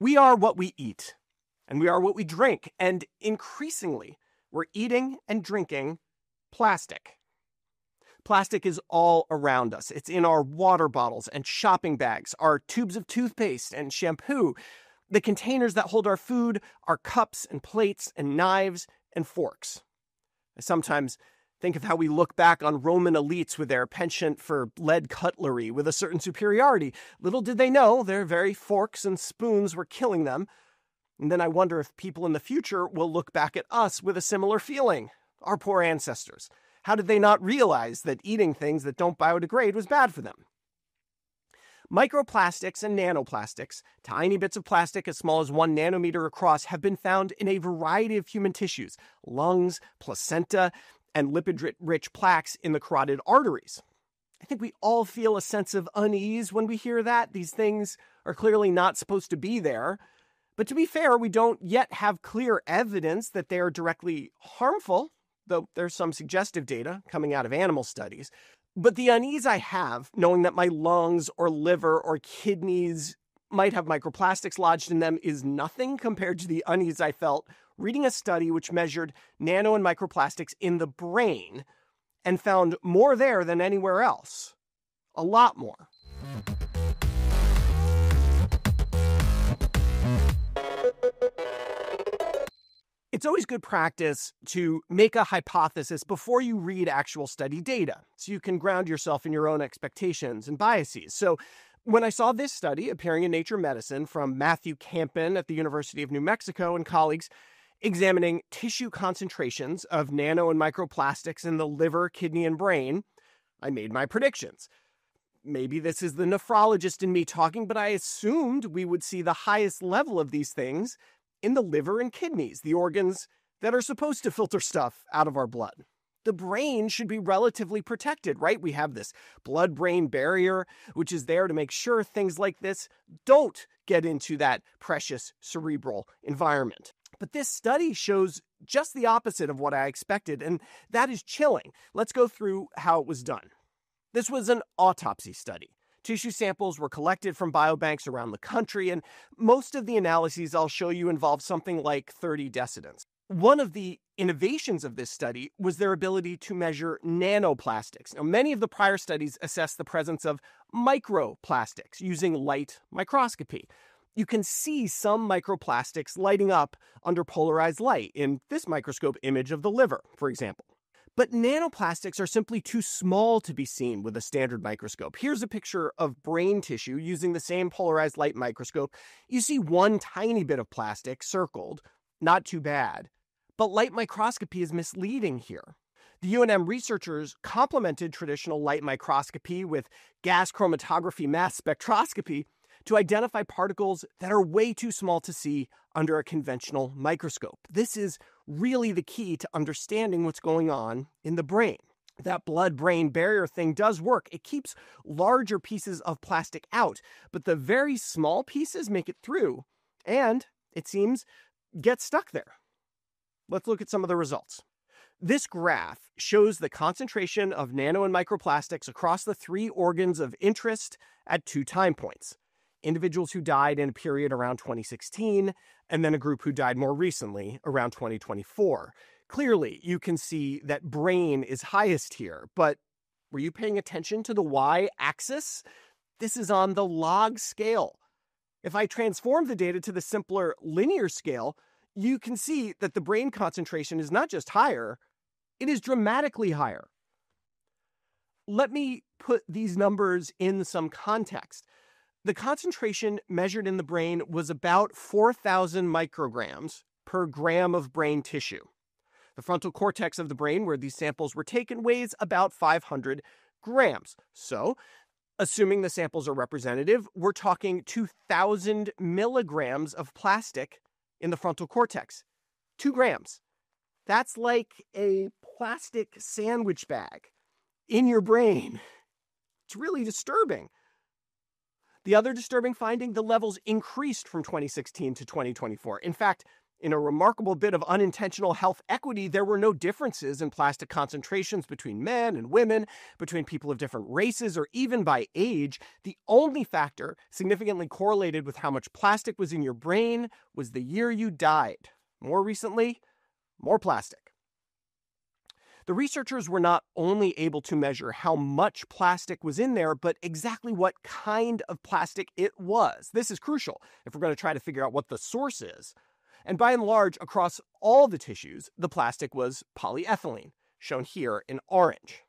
We are what we eat, and we are what we drink, and increasingly, we're eating and drinking plastic. Plastic is all around us. It's in our water bottles and shopping bags, our tubes of toothpaste and shampoo, the containers that hold our food, our cups and plates and knives and forks. I sometimes think of how we look back on Roman elites with their penchant for lead cutlery with a certain superiority. Little did they know their very forks and spoons were killing them. And then I wonder if people in the future will look back at us with a similar feeling. Our poor ancestors. How did they not realize that eating things that don't biodegrade was bad for them? Microplastics and nanoplastics, tiny bits of plastic as small as 1 nanometer across, have been found in a variety of human tissues, lungs, placenta, and lipid-rich plaques in the carotid arteries. I think we all feel a sense of unease when we hear that. These things are clearly not supposed to be there. But to be fair, we don't yet have clear evidence that they are directly harmful, though there's some suggestive data coming out of animal studies. But the unease I have, knowing that my lungs or liver or kidneys might have microplastics lodged in them, is nothing compared to the unease I felt reading a study which measured nano and microplastics in the brain and found more there than anywhere else. A lot more. It's always good practice to make a hypothesis before you read actual study data, so you can ground yourself in your own expectations and biases. So when I saw this study appearing in Nature Medicine from Matthew Campen at the University of New Mexico and colleagues, examining tissue concentrations of nano and microplastics in the liver, kidney, and brain, I made my predictions. Maybe this is the nephrologist in me talking, but I assumed we would see the highest level of these things in the liver and kidneys, the organs that are supposed to filter stuff out of our blood. The brain should be relatively protected, right? We have this blood-brain barrier, which is there to make sure things like this don't get into that precious cerebral environment. But this study shows just the opposite of what I expected, and that is chilling. Let's go through how it was done. This was an autopsy study. Tissue samples were collected from biobanks around the country, and most of the analyses I'll show you involve something like 30 decedents. One of the innovations of this study was their ability to measure nanoplastics. Now, many of the prior studies assessed the presence of microplastics using light microscopy. You can see some microplastics lighting up under polarized light in this microscope image of the liver, for example. But nanoplastics are simply too small to be seen with a standard microscope. Here's a picture of brain tissue using the same polarized light microscope. You see one tiny bit of plastic circled, not too bad. But light microscopy is misleading here. The UNM researchers complemented traditional light microscopy with gas chromatography mass spectroscopy to identify particles that are way too small to see under a conventional microscope. This is really the key to understanding what's going on in the brain. That blood-brain barrier thing does work. It keeps larger pieces of plastic out, but the very small pieces make it through and, it seems, get stuck there. Let's look at some of the results. This graph shows the concentration of nano and microplastics across the 3 organs of interest at 2 time points. Individuals who died in a period around 2016, and then a group who died more recently, around 2024. Clearly, you can see that brain is highest here, but were you paying attention to the y-axis? This is on the log scale. If I transform the data to the simpler linear scale, you can see that the brain concentration is not just higher, it is dramatically higher. Let me put these numbers in some context. The concentration measured in the brain was about 4,000 micrograms per gram of brain tissue. The frontal cortex of the brain where these samples were taken weighs about 500 grams. So, assuming the samples are representative, we're talking 2,000 milligrams of plastic in the frontal cortex. 2 grams. That's like a plastic sandwich bag in your brain. It's really disturbing. The other disturbing finding, the levels increased from 2016 to 2024. In fact, In a remarkable bit of unintentional health equity, there were no differences in plastic concentrations between men and women, between people of different races, or even by age. The only factor significantly correlated with how much plastic was in your brain was the year you died. More recently, more plastic. The researchers were not only able to measure how much plastic was in there, but exactly what kind of plastic it was. This is crucial if we're going to try to figure out what the source is. And by and large, across all the tissues, the plastic was polyethylene, shown here in orange.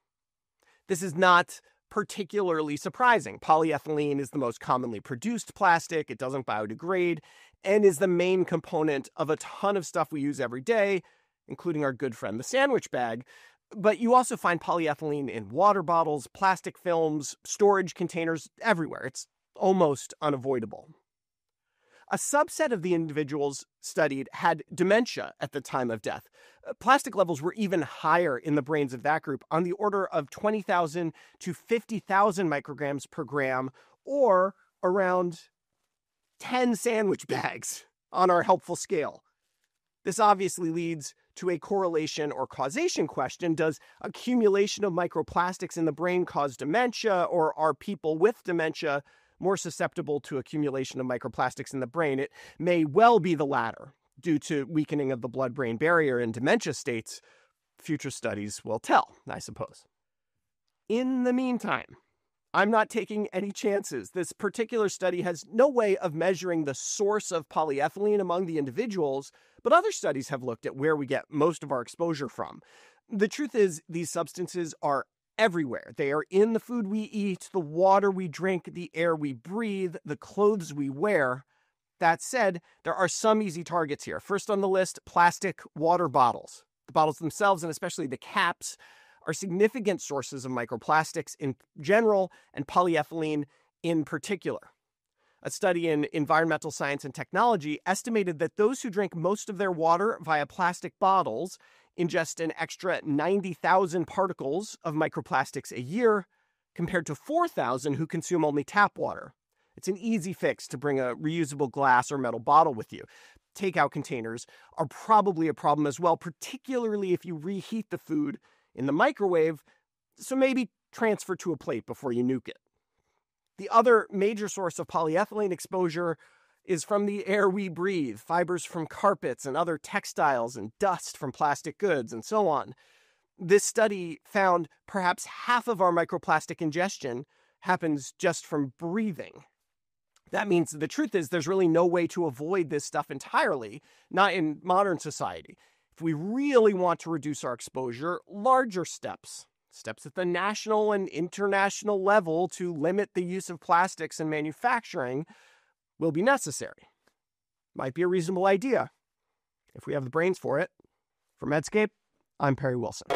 This is not particularly surprising. Polyethylene is the most commonly produced plastic, it doesn't biodegrade, and is the main component of a ton of stuff we use every day, including our good friend the sandwich bag. But you also find polyethylene in water bottles, plastic films, storage containers, everywhere. It's almost unavoidable. A subset of the individuals studied had dementia at the time of death. Plastic levels were even higher in the brains of that group, on the order of 20,000 to 50,000 micrograms per gram, or around 10 sandwich bags on our helpful scale. This obviously leads to a correlation or causation question. Does accumulation of microplastics in the brain cause dementia, or are people with dementia more susceptible to accumulation of microplastics in the brain? It may well be the latter, due to weakening of the blood-brain barrier in dementia states. Future studies will tell, I suppose. In the meantime, I'm not taking any chances. This particular study has no way of measuring the source of polyethylene among the individuals, but other studies have looked at where we get most of our exposure from. The truth is, these substances are everywhere. They are in the food we eat, the water we drink, the air we breathe, the clothes we wear. That said, there are some easy targets here. First on the list, plastic water bottles. The bottles themselves, and especially the caps, are significant sources of microplastics in general and polyethylene in particular. A study in Environmental Science and Technology estimated that those who drink most of their water via plastic bottles ingest an extra 90,000 particles of microplastics a year, compared to 4,000 who consume only tap water. It's an easy fix to bring a reusable glass or metal bottle with you. Takeout containers are probably a problem as well, particularly if you reheat the food in the microwave, so maybe transfer to a plate before you nuke it. The other major source of polyethylene exposure is from the air we breathe, fibers from carpets and other textiles, and dust from plastic goods, and so on. This study found perhaps half of our microplastic ingestion happens just from breathing. That means the truth is there's really no way to avoid this stuff entirely, not in modern society. If we really want to reduce our exposure, larger steps at the national and international level to limit the use of plastics in manufacturing will be necessary. Might be a reasonable idea, if we have the brains for it. For Medscape, I'm Perry Wilson.